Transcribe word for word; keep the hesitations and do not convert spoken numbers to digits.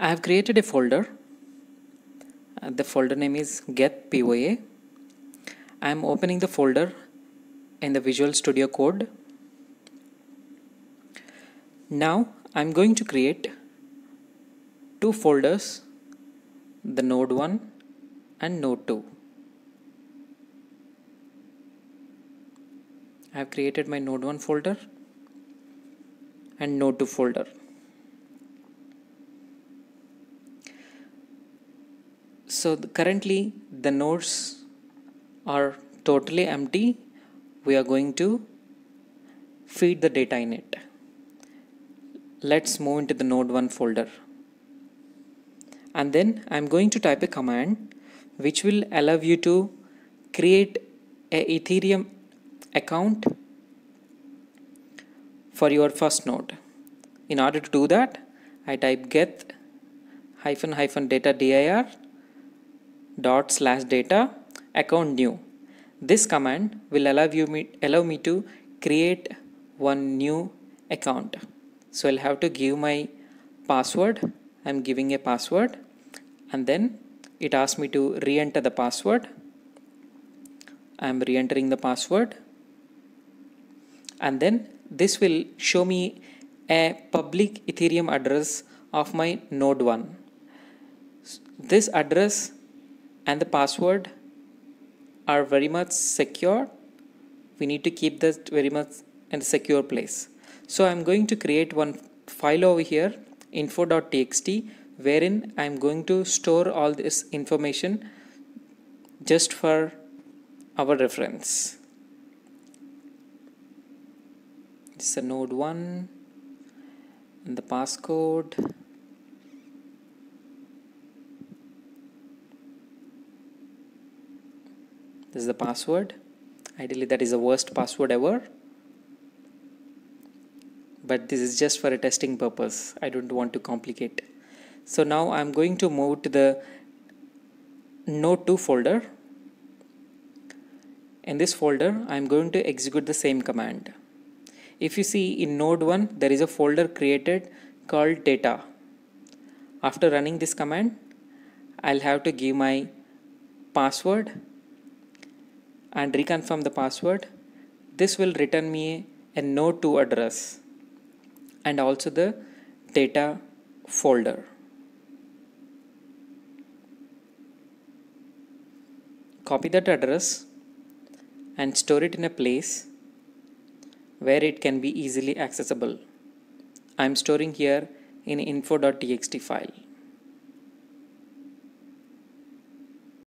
I have created a folder. Uh, the folder name is getPoA. I am opening the folder in the Visual Studio Code. Now I am going to create two folders, the node one and node two. I have created my node one folder and node two folder. So the, currently the nodes are totally empty. We are going to feed the data in it. Let's move into the node one folder, and then I'm going to type a command which will allow you to create a Ethereum account for your first node. In order to do that, I type get hyphen hyphen data dir dot slash data account new. This command will allow you me allow me to create one new account. So I'll have to give my password. I'm giving a password, and then it asks me to re-enter the password. I'm re-entering the password, and then this will show me a public Ethereum address of my node one. This address and the password are very much secure. We need to keep this very much in a secure place. So I'm going to create one file over here, info dot t x t, wherein I'm going to store all this information just for our reference. It's a node one and the passcode. This is the password. Ideally, that is the worst password ever, but this is just for a testing purpose. I don't want to complicate. So now I'm going to move to the node two folder. In this folder, I'm going to execute the same command. If you see, in node one, there is a folder created called data. After running this command, I'll have to give my password and reconfirm the password. This will return me a node two address and also the data folder. Copy that address and store it in a place where it can be easily accessible. I'm storing here in info dot t x t file.